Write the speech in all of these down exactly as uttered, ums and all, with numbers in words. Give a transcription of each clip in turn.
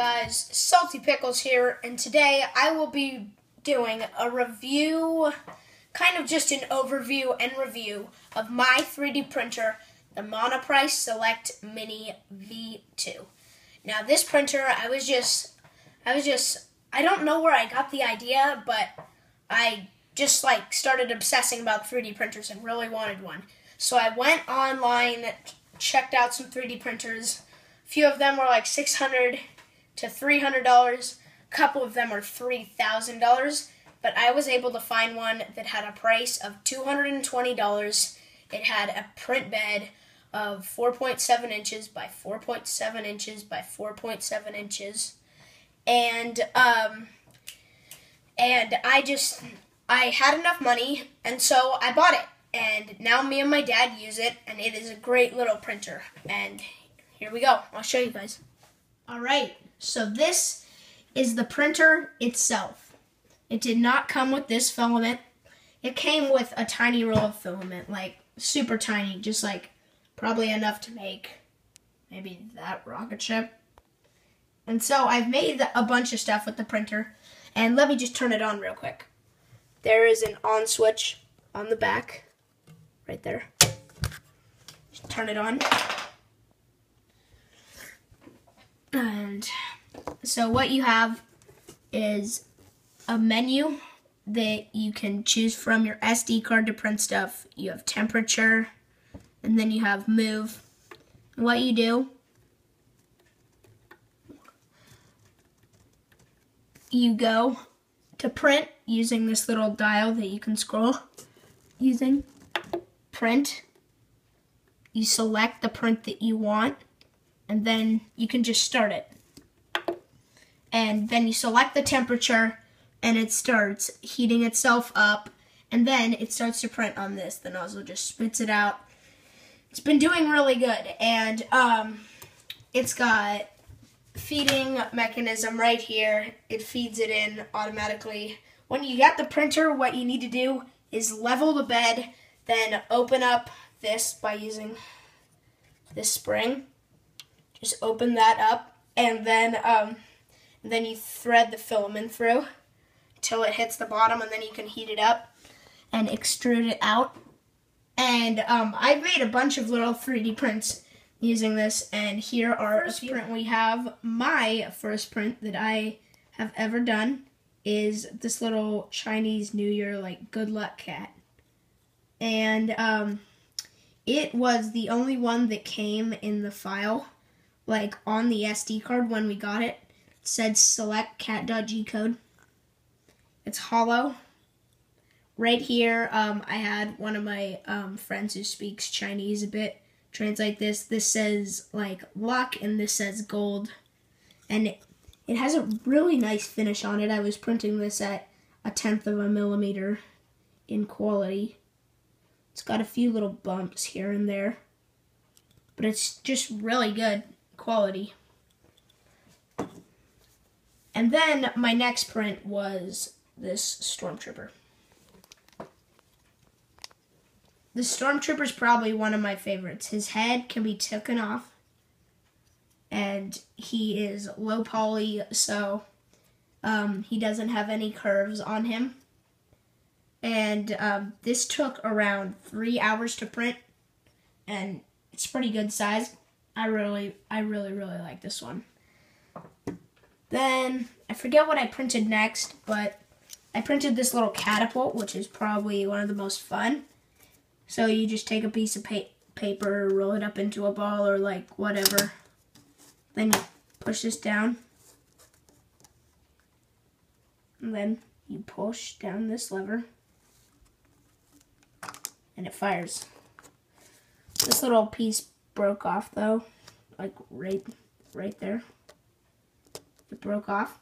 guys, Salty Pickles here, and today I will be doing a review, kind of just an overview and review of my three D printer, the Monoprice Select Mini V two. Now this printer, I was just, I was just, I don't know where I got the idea, but I just like started obsessing about three D printers and really wanted one. So I went online, checked out some three D printers. Few of them were like six hundred to three hundred dollars. A couple of them were three thousand dollars. But I was able to find one that had a price of two hundred twenty dollars. It had a print bed of four point seven inches by four point seven inches by four point seven inches. And, um, and I just, I had enough money, and so I bought it. And now me and my dad use it, and it is a great little printer. And here we go. I'll show you guys. All right. So this is the printer itself. It did not come with this filament. It came with a tiny roll of filament, like super tiny, just like probably enough to make maybe that rocket ship. And so I've made a bunch of stuff with the printer. And let me just turn it on real quick. There is an on switch on the back right there. Just turn it on. And so what you have is a menu that you can choose from your S D card to print stuff. You have temperature, and then you have move. And what you do, you go to print using this little dial that you can scroll using. Print. You select the print that you want. And then you can just start it. And then you select the temperature, and it starts heating itself up. And then it starts to print on this. The nozzle just spits it out. It's been doing really good. And um, it's got feeding mechanism right here. It feeds it in automatically. When you get the printer, what you need to do is level the bed, then open up this by using this spring. Just open that up, and then um, and then you thread the filament through until it hits the bottom, and then you can heat it up and extrude it out. And um, I've made a bunch of little three D prints using this, and here are a print we have. My first print that I have ever done is this little Chinese New Year, like, good luck cat. And um, it was the only one that came in the file. Like on the S D card when we got it, it said select cat.g code. It's hollow. Right here, um, I had one of my um, friends who speaks Chinese a bit translate this. This says like luck, and this says gold. And it, it has a really nice finish on it. I was printing this at a tenth of a millimeter in quality. It's got a few little bumps here and there, but it's just really good quality. And then my next print was this Stormtrooper. The Stormtrooper is probably one of my favorites. His head can be taken off, and he is low poly, so um, he doesn't have any curves on him. And um, this took around three hours to print, and it's pretty good size. I really, I really, really like this one. Then, I forget what I printed next, but I printed this little catapult, which is probably one of the most fun. So you just take a piece of pa paper, roll it up into a ball or like whatever. Then you push this down. And then you push down this lever. And it fires. This little piece broke off though, like right right there. It broke off,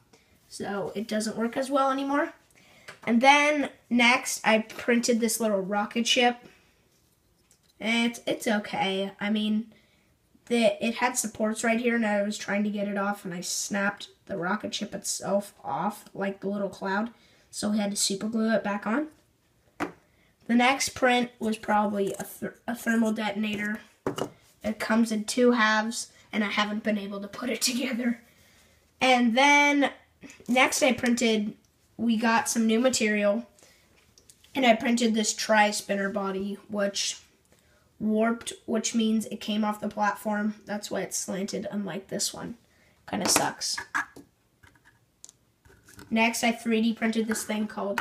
so it doesn't work as well anymore. And then next I printed this little rocket ship. It's, it's okay. I mean, the, it had supports right here, and I was trying to get it off, and I snapped the rocket ship itself off, like the little cloud, so we had to super glue it back on. The next print was probably a, th a thermal detonator. It comes in two halves, and I haven't been able to put it together. And then next I printed, we got some new material, and I printed this tri-spinner body, which warped, which means it came off the platform. That's why it's slanted, unlike this one. Kind of sucks. Next, I three D printed this thing called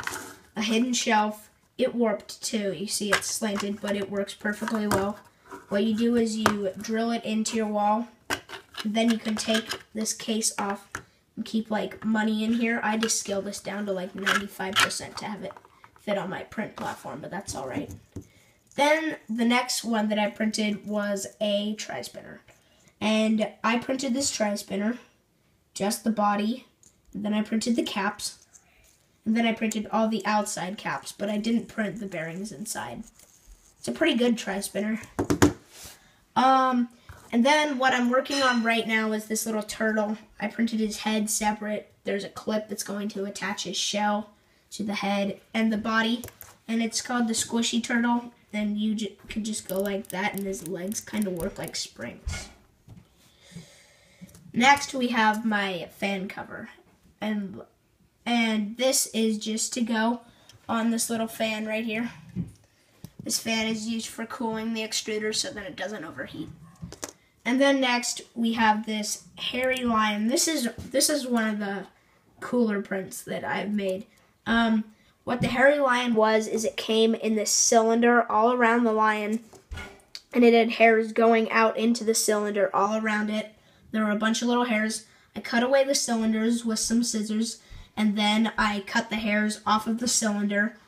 a hidden shelf. It warped too. You see it's slanted, but it works perfectly well. What you do is you drill it into your wall. Then you can take this case off and keep like money in here. I just scaled this down to like ninety-five percent to have it fit on my print platform, but that's all right. Then the next one that I printed was a tri-spinner. And I printed this tri-spinner, just the body. And then I printed the caps. And then I printed all the outside caps, but I didn't print the bearings inside. It's a pretty good tri-spinner. Um, and then what I'm working on right now is this little turtle. I printed his head separate. There's a clip that's going to attach his shell to the head and the body. And it's called the Squishy Turtle. Then you j could just go like that, and his legs kind of work like springs. Next, we have my fan cover. And, and this is just to go on this little fan right here. This fan is used for cooling the extruder so that it doesn't overheat. And then next, we have this hairy lion. This is, this is one of the cooler prints that I've made. Um... What the hairy lion was is it came in this cylinder all around the lion, and it had hairs going out into the cylinder all around it. There were a bunch of little hairs. I cut away the cylinders with some scissors, and then I cut the hairs off of the cylinder,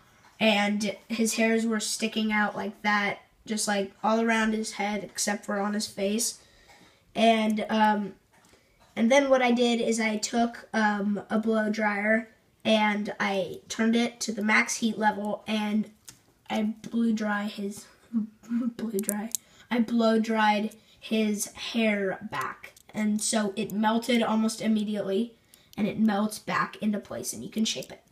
and his hairs were sticking out like that, just like all around his head except for on his face. And um, and then what I did is I took um, a blow dryer, and I turned it to the max heat level, and I blew dry his blew dry. I blow dried his hair back, and so it melted almost immediately, and it melts back into place, and you can shape it.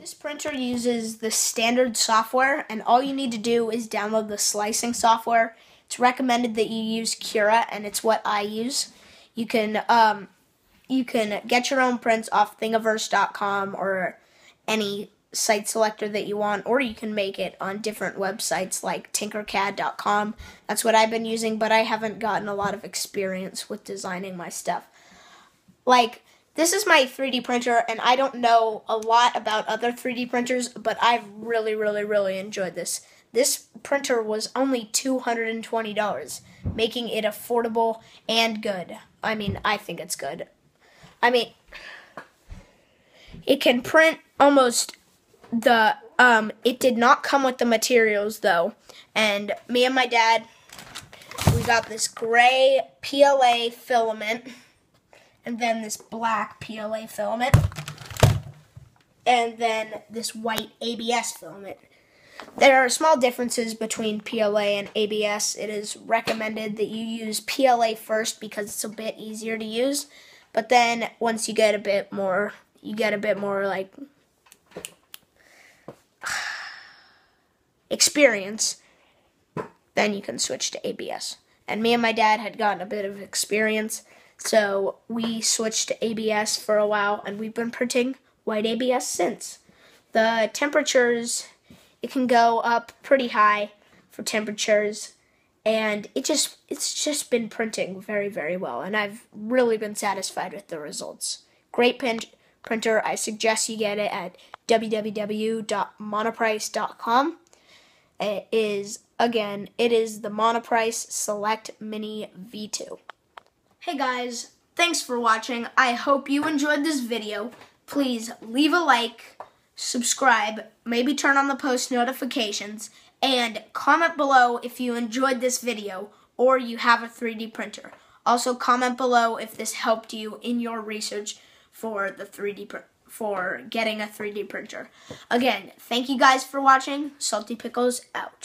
This printer uses the standard software, and all you need to do is download the slicing software. It's recommended that you use Cura, and it's what I use. You can um. You can get your own prints off Thingiverse dot com or any site selector that you want, or you can make it on different websites like Tinkercad dot com. That's what I've been using, but I haven't gotten a lot of experience with designing my stuff. Like, this is my three D printer, and I don't know a lot about other three D printers, but I've really, really, really enjoyed this. This printer was only two hundred twenty dollars, making it affordable and good. I mean, I think it's good. I mean, it can print almost the, um, it did not come with the materials, though. And me and my dad, we got this gray P L A filament, and then this black P L A filament, and then this white A B S filament. There are small differences between P L A and A B S. It is recommended that you use P L A first because it's a bit easier to use. But then once you get a bit more, you get a bit more like experience, then you can switch to A B S. And me and my dad had gotten a bit of experience, so we switched to A B S for a while, and we've been printing white A B S since. The temperatures, it can go up pretty high for temperatures. And it just it's just been printing very, very well, and I've really been satisfied with the results. Great printer. I suggest you get it at w w w dot monoprice dot com. It is, again, it is the Monoprice Select Mini V two. Hey guys, thanks for watching. I hope you enjoyed this video. Please leave a like, subscribe, maybe turn on the post notifications, and comment below if you enjoyed this video or you have a three D printer. Also comment below if this helped you in your research for the three D pr- for getting a three D printer. Again, thank you guys for watching. Salty Pickles out.